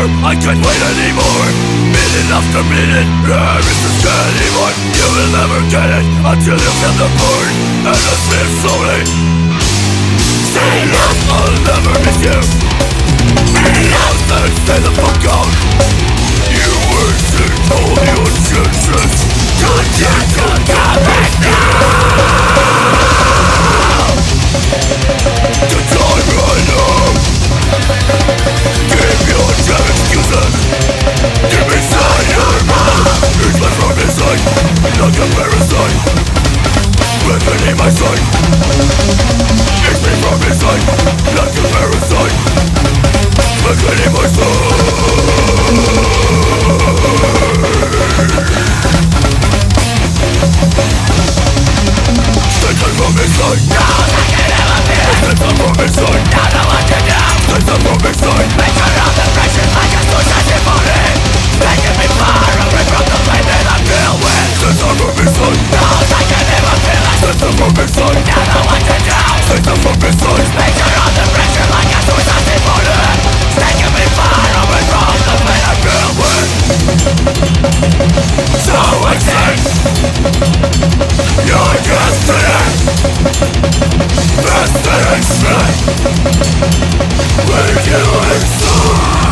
over, I can't wait anymore. Minute after minute, there is this anymore. You will never get it until you feel the burn, and I slip slowly. Stay up, I'll never miss you. Stay out and stay the fuck out. You will take all your chances. Don't just come back now. The time I know. Give me sign, your mouth. It's my from inside, like a parasite. Weaponing my sight. It's me from inside, like a parasite. Weaponing my sight. Take them from inside. No, they can never be. Take them from inside. Don't know what to do. Take them from inside. Make sure all the pressure like a suicide body. Taking me far away from the pain that I'm filled with. Take them from inside. No, they can never be. Take them from inside. Don't know what to do. Take them from inside. Make sure all the pressure like a suicide body. Taking me far away from the pain I'm filled with. So exist. You're just today. That's the next night. Where do I start?